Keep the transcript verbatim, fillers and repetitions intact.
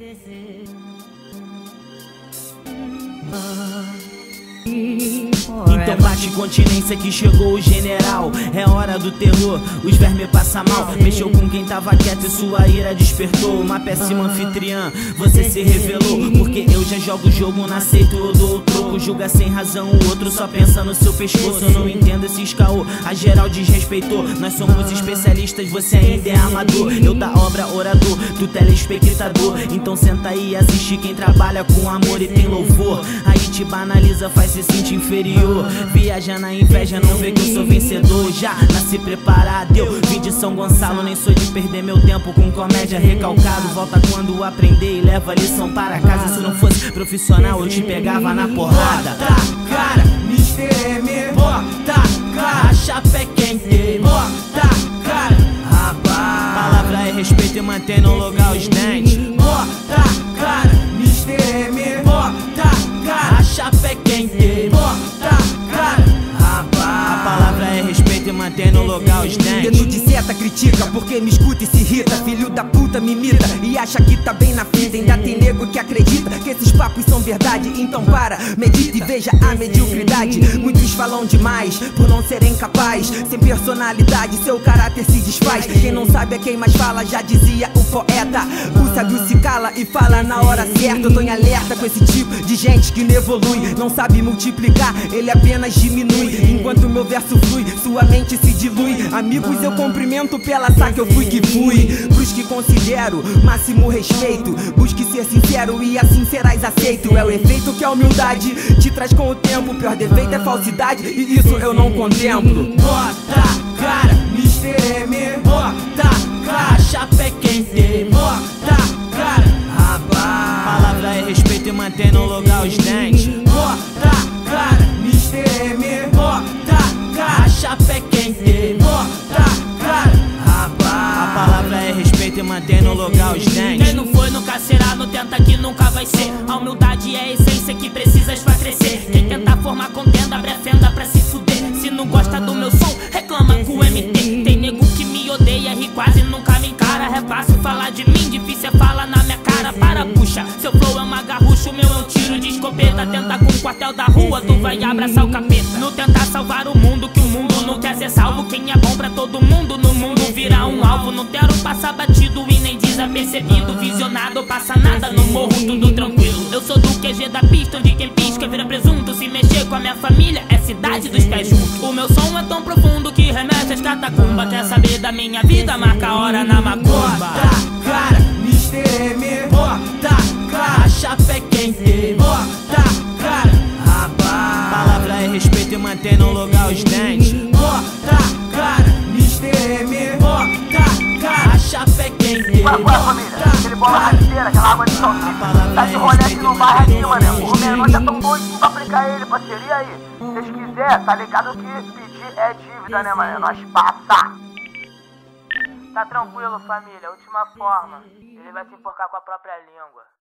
Então bate continência que chegou o general. É hora do terror, os vermes passam mal. Mexeu com quem tava quieto e sua ira despertou. Uma péssima anfitriã, você se revelou. Porque eu já jogo o jogo, não aceito, eu dou o troco. Julga sem razão o outro, só pensa no seu pescoço. Eu não entendo esses caô, a geral desrespeitou. Nós somos especialistas, você ainda é amador. Eu da obra, orador, tu telespectador. Então senta aí e assiste quem trabalha com amor e tem louvor. Aí te banaliza, faz se sentir inferior. Viaja na inveja, não vê que eu sou vencedor. Já nasci preparado, eu vim de São Gonçalo. Nem sou de perder meu tempo com comédia recalcado. Volta quando aprender e leva lição para casa. Se não fosse profissional eu te pegava na porrada. Bota a cara, Mister M, bota a cara, a chapa é quente, bota a cara, rapaz. Palavra é respeito e mantém no lugar os dentes. Bota a cara, Mister M, bota a cara, a chapa é quente. Mantém no lugar os dentes. Dedo de seta critica, porque me escuta e se irrita. Filho da puta me imita e acha que tá bem na fita. Ainda tem nego que acredita que esses papos são verdade. Então para, medita e veja a mediocridade. Muitos falam demais por não serem capazes. Sem personalidade, seu caráter se desfaz. Quem não sabe é quem mais fala, já dizia o poeta. O sábio se cala e fala na hora certa. Eu tô em alerta com esse tipo de gente que não evolui. Não sabe multiplicar, ele apenas diminui. Enquanto meu verso flui, sua mente se dilui. Amigos eu cumprimento pela saca, eu fui que fui. Pros que considero, máximo respeito. Busque ser sincero e assim serás aceito. É o efeito que a humildade te traz com o tempo. Pior defeito é falsidade e isso eu não contemplo. Bota a cara, Mister M, bota a cara, a chapa é quente, bota a cara, rapaz. Palavra é respeito e mantém no lugar os dentes. Bota a cara, Mister M, bota a cara, a chapa é quente, bota a cara, rapaz. A palavra é respeito e mantém no lugar os dentes. Quem não foi nunca será, não tenta que nunca vai ser. A humildade é a essência que precisa esclarecer. Quem tentar formar contenda, abre a fenda pra se fuder. Se não gosta do meu som, reclama com o M T. Tem nego que me odeia e quase nunca me encara. É fácil falar de mim, difícil é falar na minha cara. Para, puxa, seu flow é uma garrucha, o meu é um tiro de escopeta. Tenta com o quartel da rua, tu vai abraçar o capeta. Não tenta salvar o mundo, que o mundo não quer ser salvo. Quem é bom pra todo mundo, no mundo virar um alvo. Não quero passar batido e nem desapercebido. Visionado, passa nada, não morro, tudo tranquilo. Eu sou do Q G da pista, onde quem pisca vira presunto. Se mexer com a minha família, é cidade dos pés juntos. O meu som é tão profundo que remete às catacumbas. Quer saber da minha vida? Marca a hora na macumba. Bota a cara, Mister M, bota a cara, a chapa é quente, bota a cara, rapaz. Palavra é respeito e mantém no lugar os dentes. Bota a cara, Mister M, bota a cara, a chapa é quente, bota a cara. Aquela água de salsicha, tá de rolê aqui no bairro aqui, mano. Os menores já tão doidos pra aplicar ele, parceiro, e aí? Se vocês quiserem, tá ligado que pedir é dívida, né, mano? Nós passa. Tá tranquilo, família. Última forma. Ele vai se enforcar com a própria língua.